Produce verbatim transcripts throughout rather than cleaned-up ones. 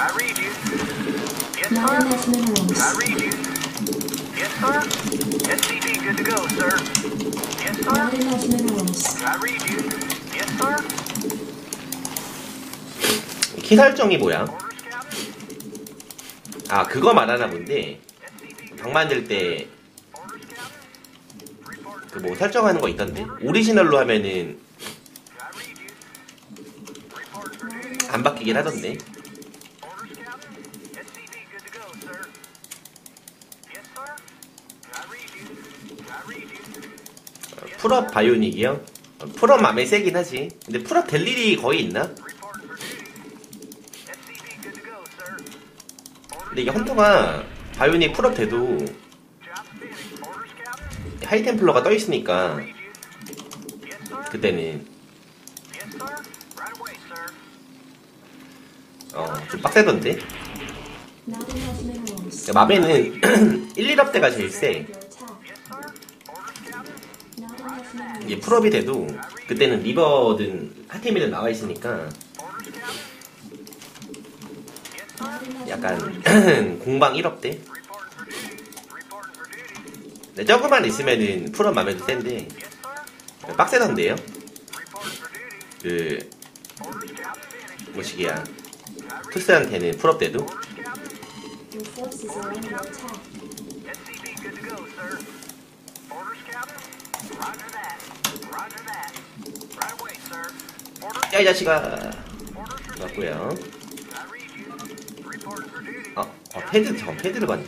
I read you. Yes, sir. I read you. Yes, sir. S C B, good to go, sir. Yes, sir. Not enough minerals. I read you. Yes, sir. 키 설정이 뭐야? 아, 그거 말하나 본데. 방 만들 때 그 뭐 설정하는 거 있던데. 오리지널로 하면은 안 바뀌긴 하던데. 풀업 바이오닉이요? 풀업 맘에 세긴 하지. 근데 풀업 될 일이 거의 있나? 근데 이게 헌터가 바이오닉 풀업 돼도 하이템플러가 떠있으니까 그때는 어 좀 빡세던데? 맘에는 일, 이업 때가 제일 세. 이게 풀업이 돼도 그때는 리버든 하템이든 나와 있으니까 약간 공방 일업 때. 근데 조금만 있으면은 풀업 맘에도 센데 빡세던데요? 그 뭐시기야 투스한테는 풀업 때도. 야, 이 자식아. 맞고요. 아, 아 패드, 전 패드를 봤네.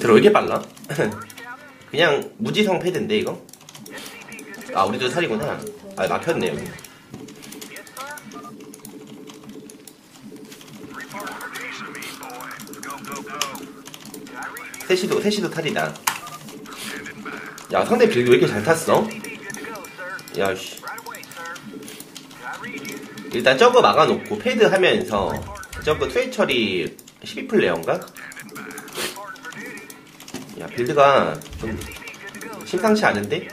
들어 이게 빨라? 그냥 무지성 패드인데 이거? 아 우리도 살이구나. 아 막혔네 여기. 셋이도 셋이도 탈이다. 야 상대 빌드 왜 이렇게 잘 탔어? 야씨. 일단 저거 막아놓고 패드 하면서 저거 트레이 처리 십이 플레이어인가? 야 빌드가 좀 심상치 않은데?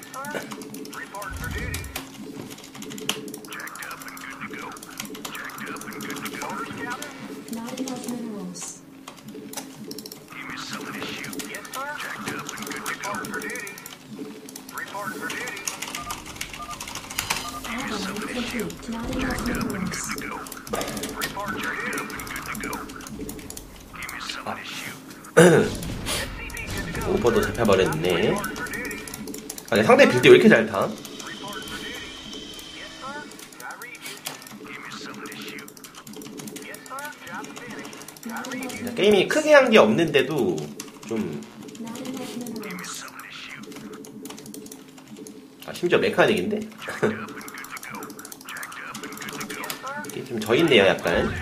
오버도 잡혀버렸네. 아니 상대 빌드 왜 이렇게 잘 타? 게임이 크게 한 게 없는데도 좀 아, 심지어 메카닉인데? 이게 좀 져있네요 약간.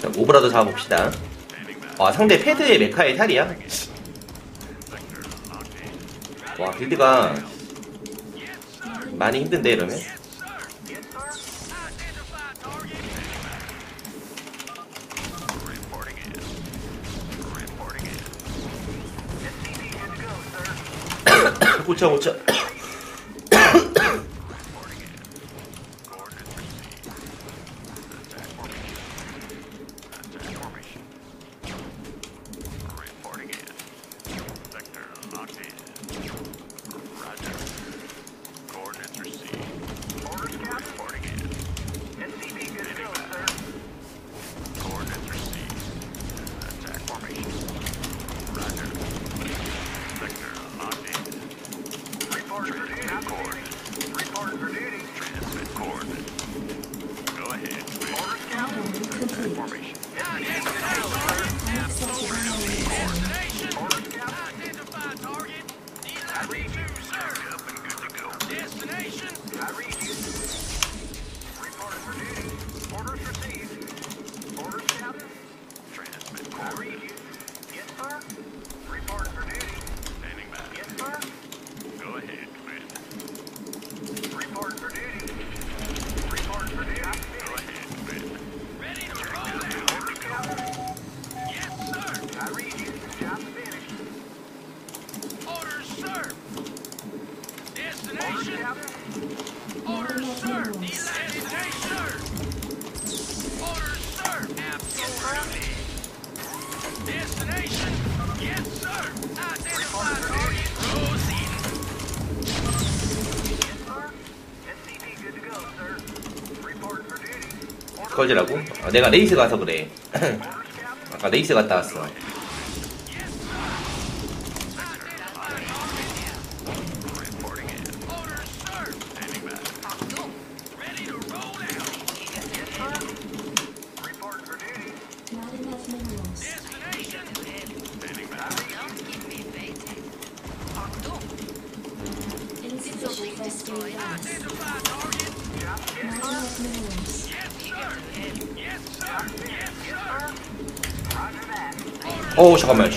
자, 오브라도 잡아봅시다. 와 상대 패드의 메카의 탈이야? 와 빌드가 많이 힘든데 이러면? 고쳐 고쳐. 컬즈라고? 아, 내가 레이스 가서 그래. 아까 레이스 갔다 왔어. 오 잠깐만.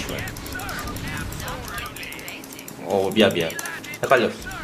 오 미안 미안 헷갈렸어.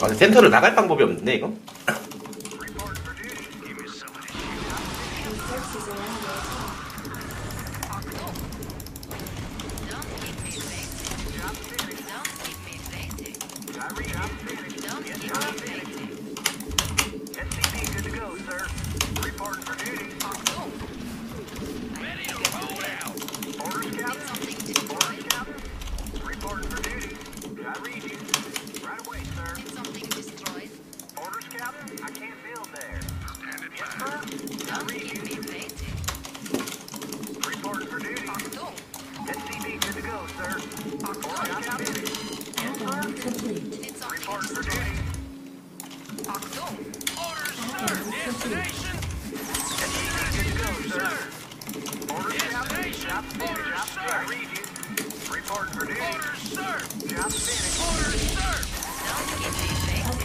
아, 센터를 나갈 방법이 없는데 이거? Order, sir! Order, sir! Don't give me faith.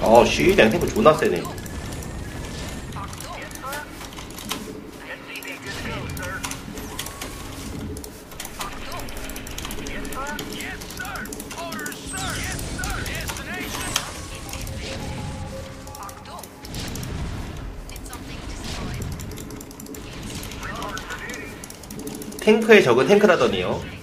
아, 씨, 그냥 탱크 존나 세네. 탱크의 적은 탱크라더니요.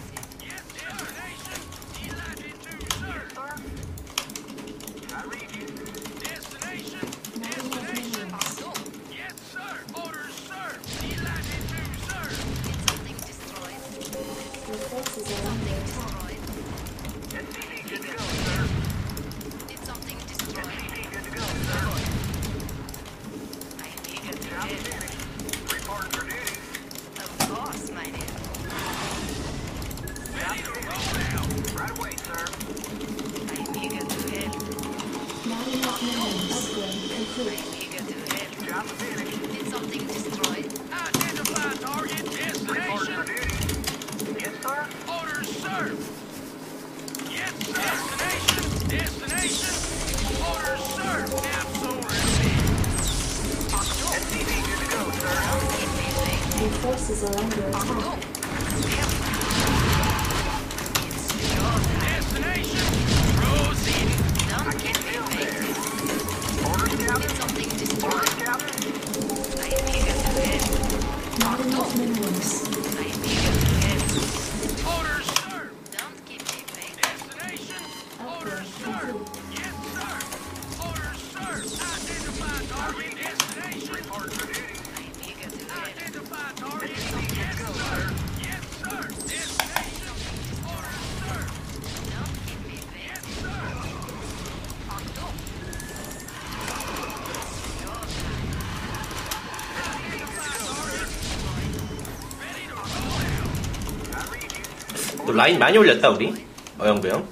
라인 많이 올렸다 우리 어영배 형.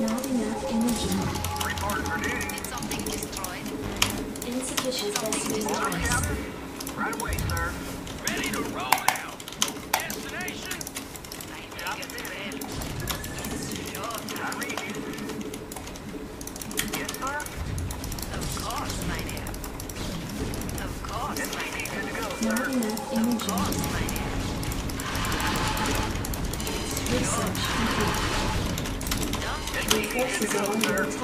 Not enough energy. Report for duty. Did something destroyed? Insufficient specimens. Right away, sir. Ready to roll out. Destination. I think it's ready. It's your time. I read you. Yes, sir? Of course, my dear. Of course, yes, my dear. Good to go, sir. Not enough energy. Of course, my dear. Research complete. The forces are under attack.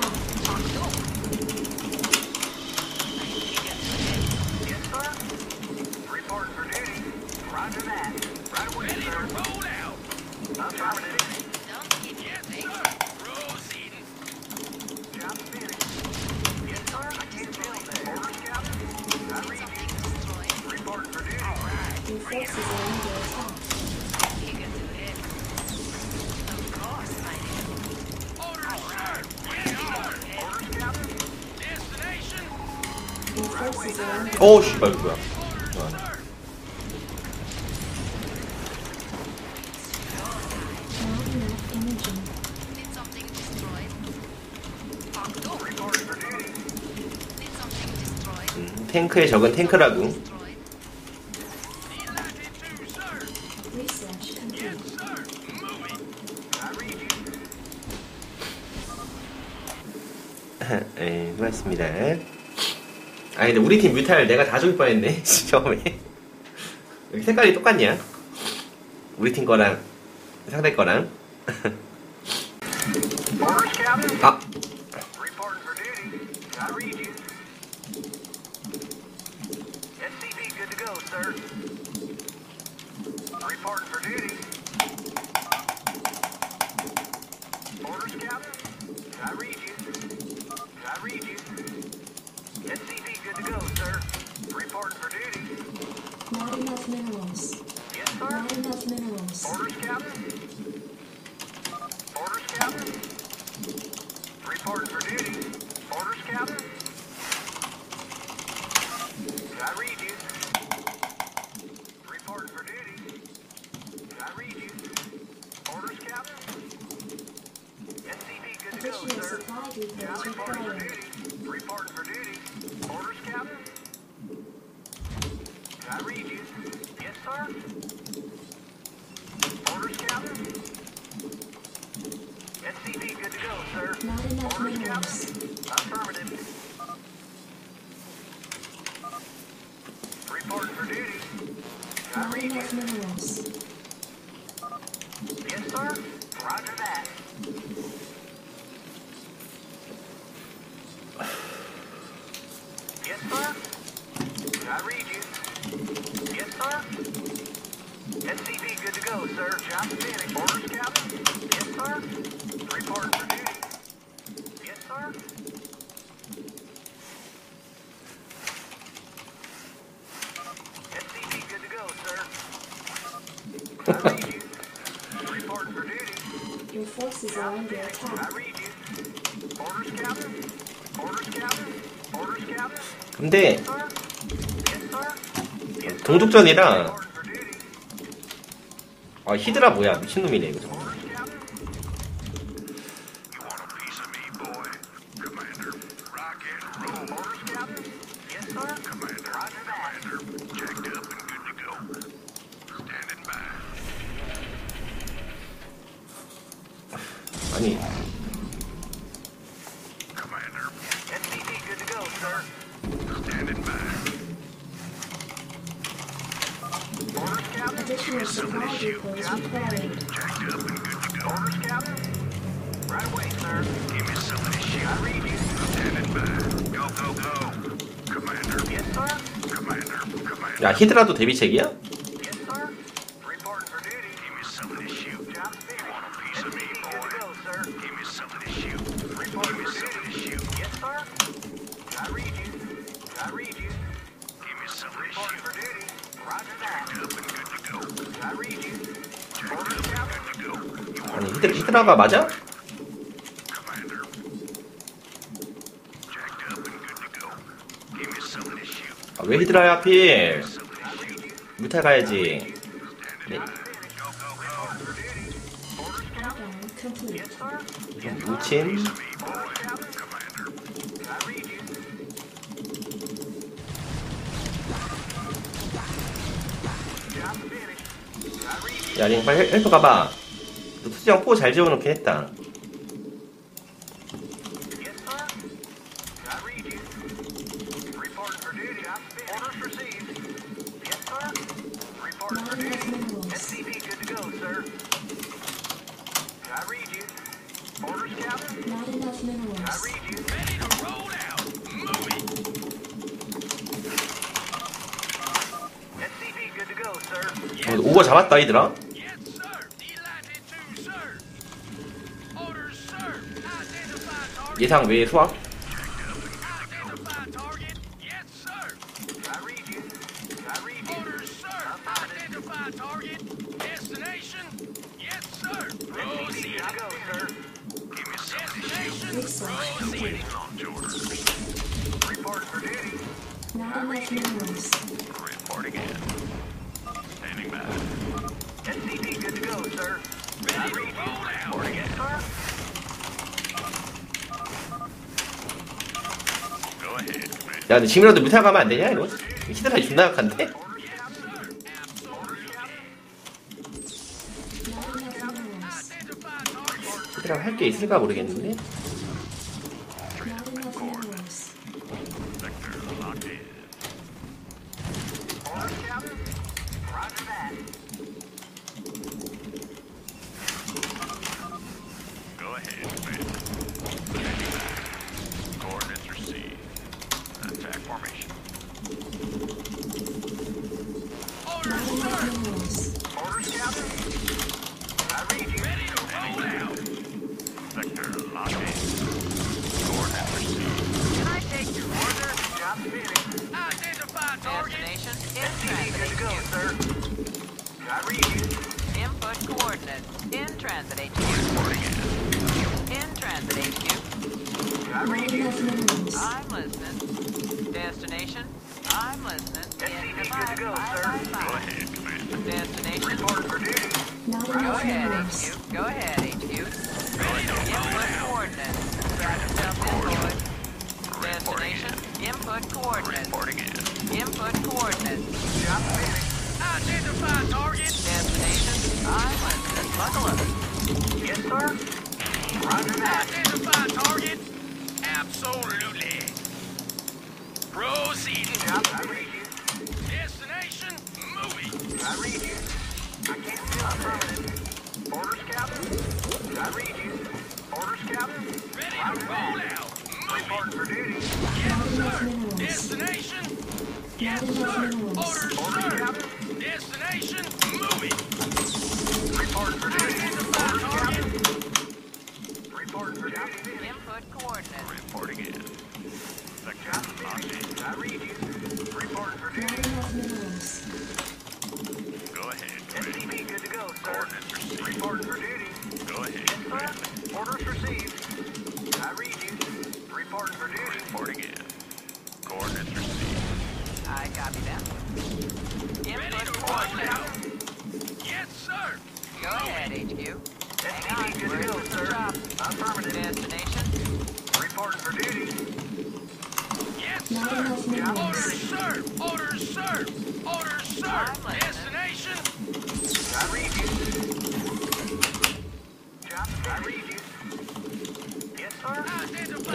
Yes, sir. Report for duty. Roger that. Right away, ready sir. Roll out. Affirmative. Don't keep yes, sir. Proceeding. Job finished. Yes, sir. I can't build that. Order, Captain. I read you. Report for duty. All right. The forces are under attack. 오, 씨발, 뭐야. 음, 탱크의 적은 탱크라고. 예, 고맙습니다. 아 근데 우리 팀 뮤탈 내가 다 죽일 뻔했네 처음에. 여기 색깔이 똑같냐? 우리 팀 거랑 상대 거랑. 아. Good to go, sir. Report for duty. Not enough minerals. Yes, sir. Not enough minerals. Orders, Captain. Orders, Captain. Report for duty. Orders, Captain. I read you. Report for duty. I read you. Orders, Captain. S C V, good to go, sir. Yeah, report for duty. Report for duty. Orders, Captain? I read you. Yes, sir? Orders, Captain? S C V, good to go, sir. Not enough orders, minerals. Captain? Affirmative. Report for duty. I Not read enough you. Minerals. Yes, sir? Roger that. Yes, sir. I read you. Yes, sir. S C V, good to go, sir. Job finished. Orders, Captain. Yes, sir. Report for duty. Yes, sir. S C V, good to go, sir. I read you. Report for duty. Your forces are under attack. I read you. Orders, Captain. Orders, Captain. Orders, Captain. 근데 동족전이라 아 히드라 뭐야 미친놈이네 이거 정말. 아니 야, 히드라도 대비책이야? 아니 히드, 히드라가 맞아? 아, 왜 히드라야 하필? 뮤탈 가야지. 네. 남친. 야, 링 빨리 헬프 가봐. 수지형 포 잘 지워놓긴 했다. 오버 잡았다 얘들아. 예상 외의 수학. 야, 근데 지금이라도 미사일 가면 안 되냐, 이거? 히드라이 존나 약한데? 히드라 할 게 있을까 모르겠는데?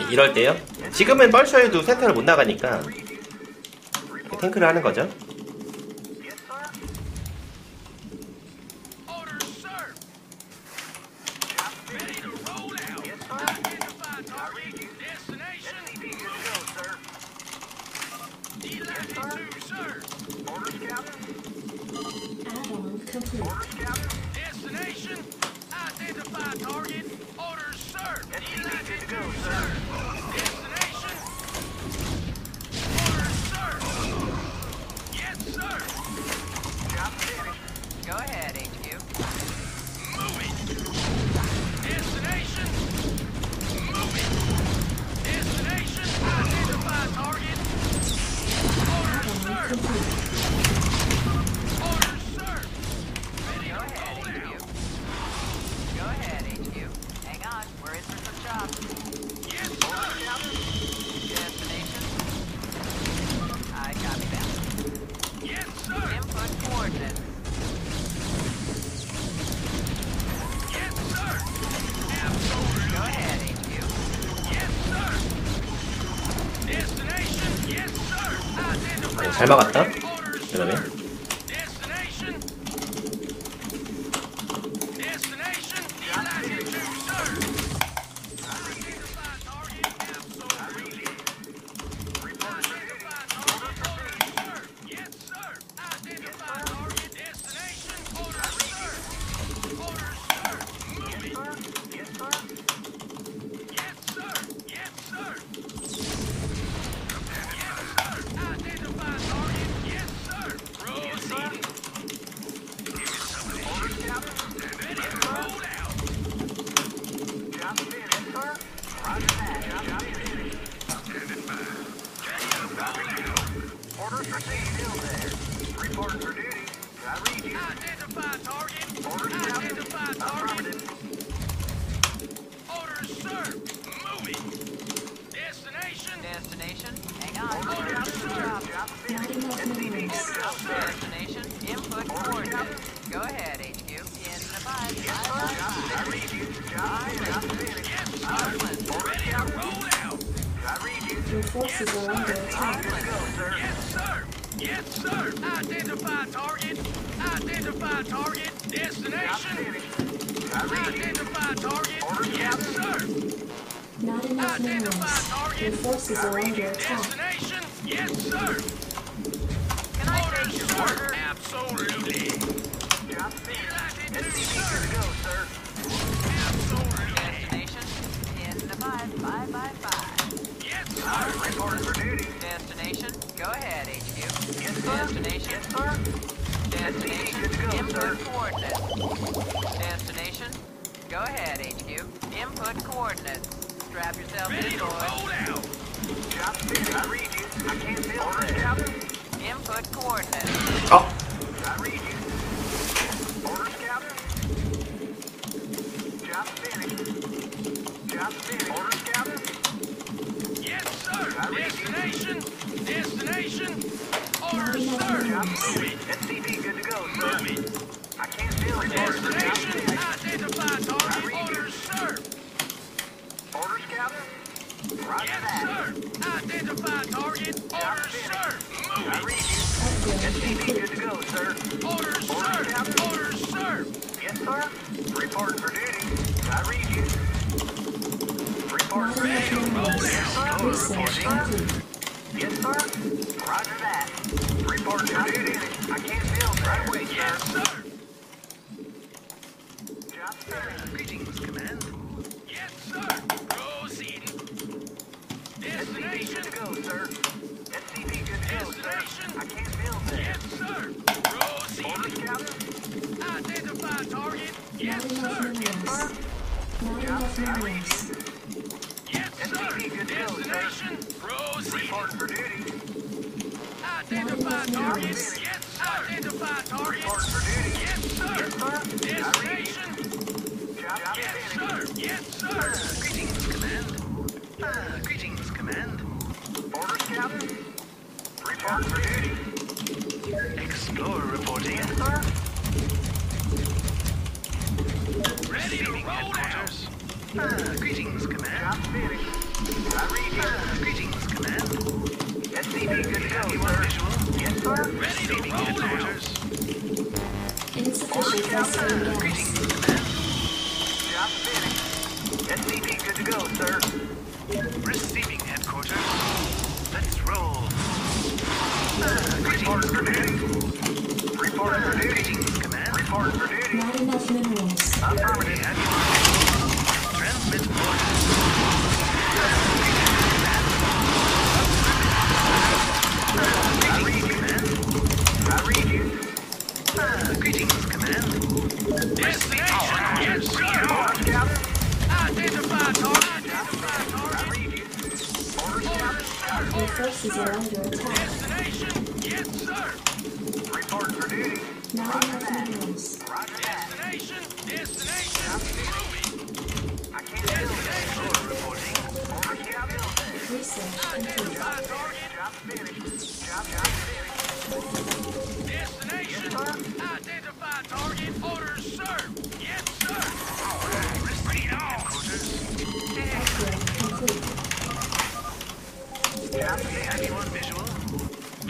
이럴 때요? 지금은 벌셔에도 센터를 못 나가니까 탱크를 하는 거죠. Order, sir. Ready, go ahead. 잘 막았다. 그 다음에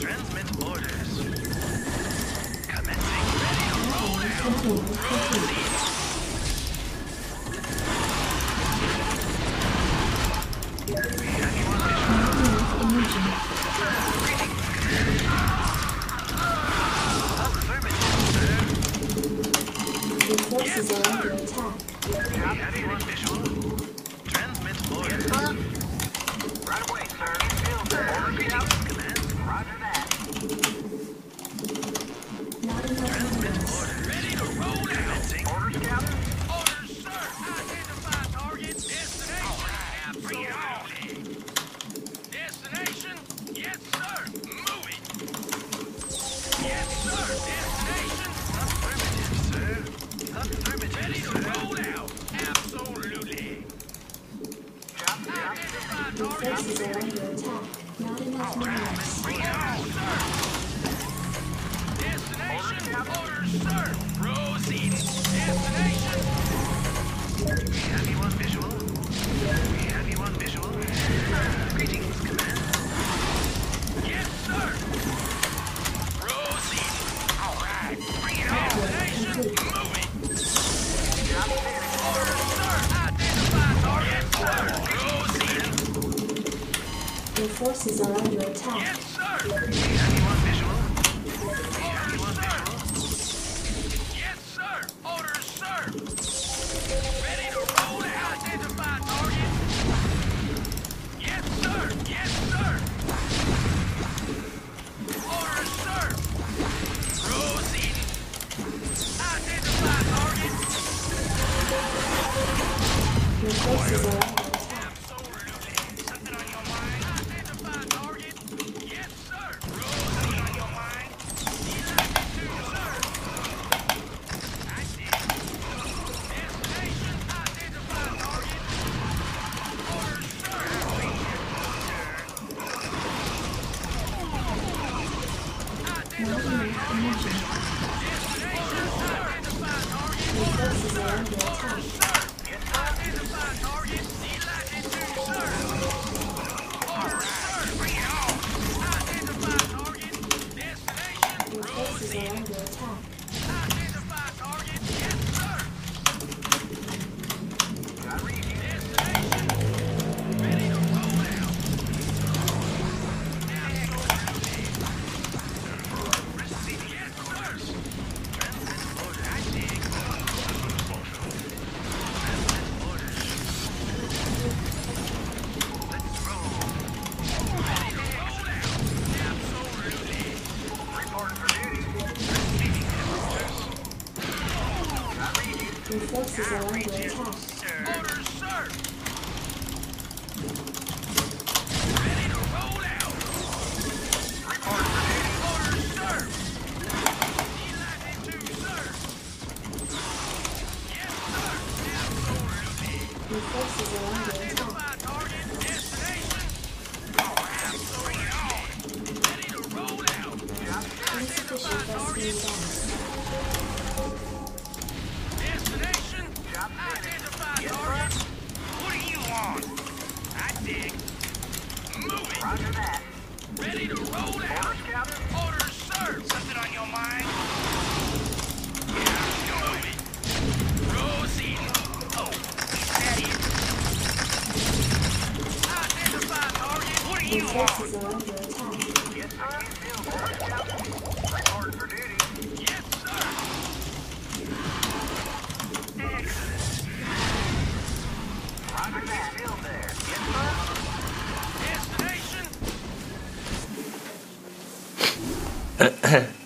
Transmit orders. Commencing radio roll. Roll lead. We have your position. Affirmative, sir. Yes, sir. We have your visual. Transmit orders. Right away, sir. Infield, sir. Repeat out. Roger that. Transmit order. Ready to roll out. Orders gathered. Orders, sir. Identify target. Destination. Right, bring it on in. Destination? Yes, sir. Move it. Yes, sir. Destination? Affirmative, sir. Affirmative. Ready to roll out. Absolutely. Identify target. Not enough money. Sir, proceed. Destination. We have you on visual. We have you on visual. Greetings, command. Yes, sir. Proceed. All right. Bring it on. Destination. Move it. Order, sir. Identify target. Sir. Proceed. Your forces are under attack. Yes, sir. We have you on visual.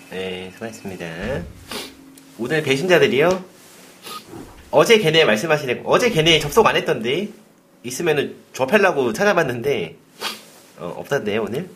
네, 수고하셨습니다. 오늘 배신자들이요? 어제 걔네 말씀하시네. 어제 걔네 접속 안 했던데 있으면은 저 팔라고 찾아봤는데 어, 없던데 오늘?